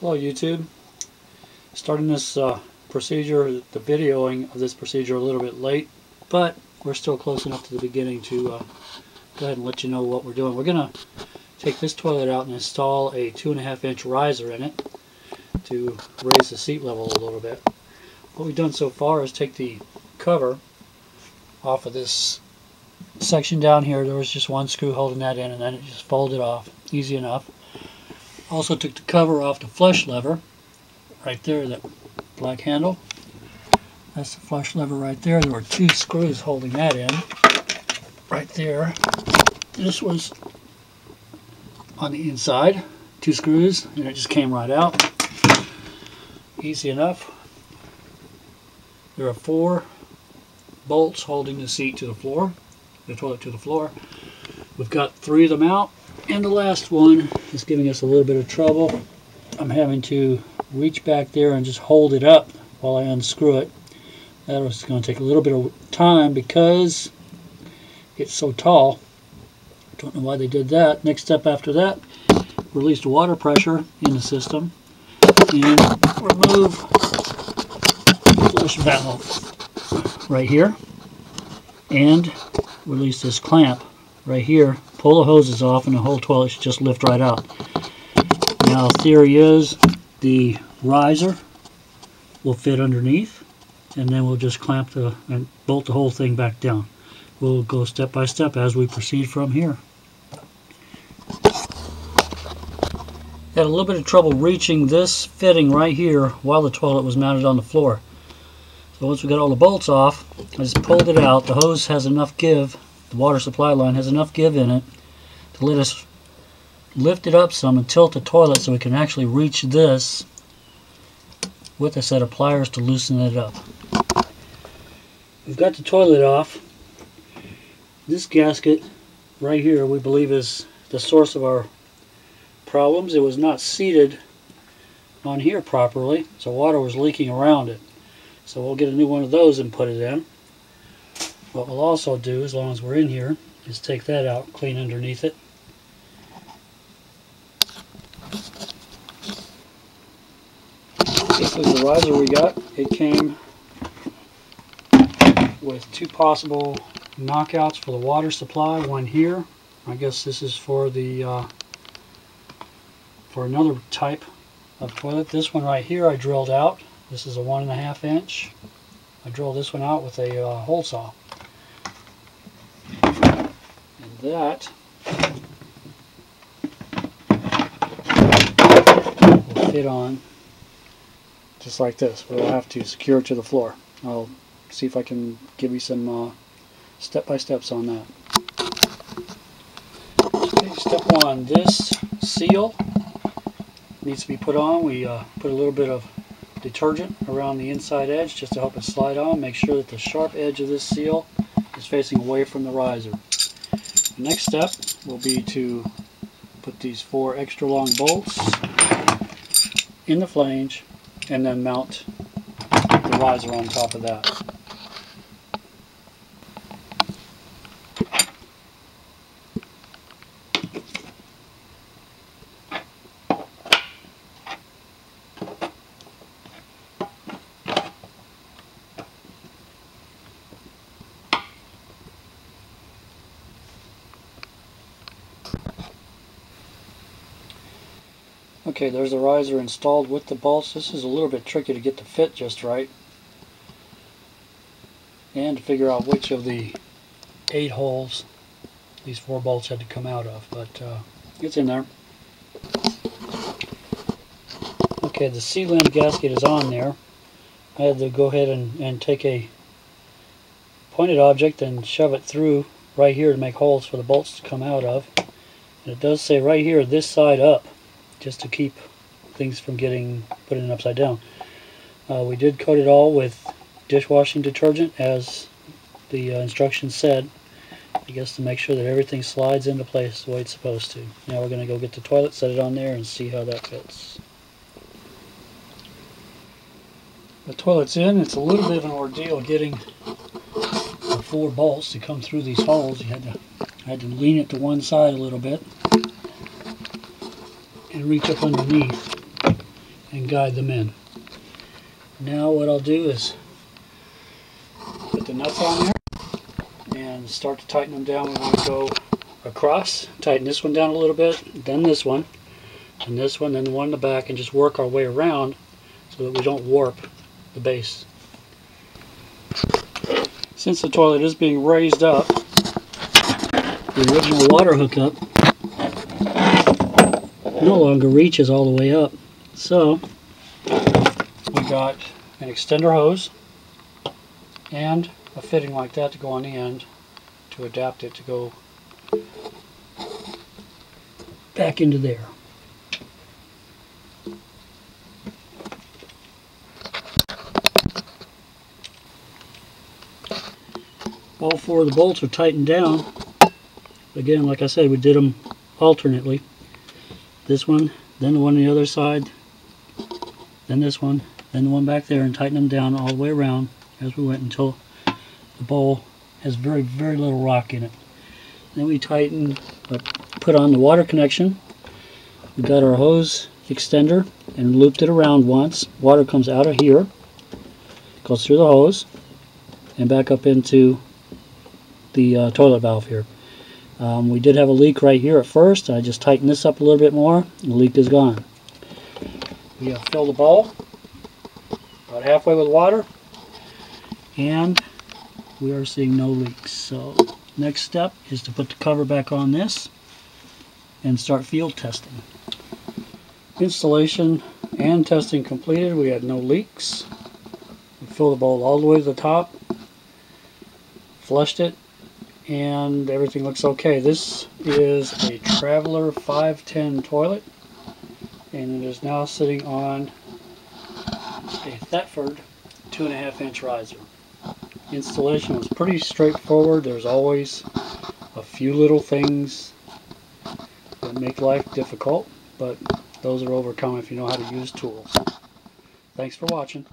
Hello YouTube. Starting this procedure, the videoing of this procedure a little bit late, but we're still close enough to the beginning to go ahead and let you know what we're doing. We're going to take this toilet out and install a 2.5-inch riser in it to raise the seat level a little bit. What we've done so far is take the cover off of this section down here. There was just one screw holding that in and then it just folded off. Easy enough. Also took the cover off the flush lever right there, that black handle. That's the flush lever right there. There were two screws holding that in right there. This was on the inside, two screws, and it just came right out. Easy enough. There are four bolts holding the seat to the floor, the toilet to the floor. We've got three of them out. And the last one is giving us a little bit of trouble. I'm having to reach back there and just hold it up while I unscrew it. That was going to take a little bit of time because it's so tall. I don't know why they did that. Next step after that, release the water pressure in the system and remove the flush valve right here and release this clamp right here. Pull the hoses off and the whole toilet should just lift right out. Now theory is the riser will fit underneath and then we'll just clamp the and bolt the whole thing back down. We'll go step by step as we proceed from here. Had a little bit of trouble reaching this fitting right here while the toilet was mounted on the floor. So once we got all the bolts off, I just pulled it out. The hose has enough give. The water supply line has enough give in it to let us lift it up some and tilt the toilet so we can actually reach this with a set of pliers to loosen it up. We've got the toilet off. This gasket right here we believe is the source of our problems. It was not seated on here properly, so water was leaking around it. So we'll get a new one of those and put it in. What we'll also do, as long as we're in here, is take that out, clean underneath it. This is the riser we got. It came with two possible knockouts for the water supply. One here. I guess this is for the for another type of toilet. This one right here I drilled out. This is a 1.5 inch. I drilled this one out with a hole saw. That will fit on just like this. We'll have to secure it to the floor. I'll see if I can give you some step-by-steps on that. Okay, step one, this seal needs to be put on. We put a little bit of detergent around the inside edge just to help it slide on. Make sure that the sharp edge of this seal is facing away from the riser. Next step will be to put these four extra long bolts in the flange and then mount the riser on top of that. Okay, there's the riser installed with the bolts. This is a little bit tricky to get to fit just right. And to figure out which of the 8 holes these 4 bolts had to come out of. But it's in there. Okay, the sealant gasket is on there. I had to go ahead and take a pointed object and shove it through right here to make holes for the bolts to come out of. And it does say right here, this side up, just to keep things from getting put in upside down. We did coat it all with dishwashing detergent as the instructions said, I guess, to make sure that everything slides into place the way it's supposed to. Now we're going to go get the toilet, set it on there, and see how that fits. The toilet's in. It's a little bit of an ordeal getting the 4 bolts to come through these holes. I had to lean it to one side a little bit and reach up underneath. and guide them in. Now what I'll do is put the nuts on there and start to tighten them down. We're going to go across, tighten this one down a little bit, then this one, and this one, then the one in the back, and just work our way around so that we don't warp the base. Since the toilet is being raised up, the original water hookup no longer reaches all the way up. So we got an extender hose and a fitting like that to go on the end to adapt it to go back into there. All four of the bolts are tightened down. Again, like I said, we did them alternately. This one, then the one on the other side, then this one, then the one back there, and tighten them down all the way around as we went until the bowl has very, very little rock in it. Then we tightened, put on the water connection. We got our hose extender and looped it around once. Water comes out of here, goes through the hose, and back up into the toilet valve here. We did have a leak right here at first. I just tightened this up a little bit more, and the leak is gone. We have filled the bowl about halfway with water, and we are seeing no leaks. So next step is to put the cover back on this and start field testing. Installation and testing completed. We had no leaks. We filled the bowl all the way to the top, flushed it, and everything looks okay. This is a Traveler 510 toilet, and it is now sitting on a Thetford 2.5-inch riser. Installation was pretty straightforward. There's always a few little things that make life difficult, but those are overcome if you know how to use tools. Thanks for watching.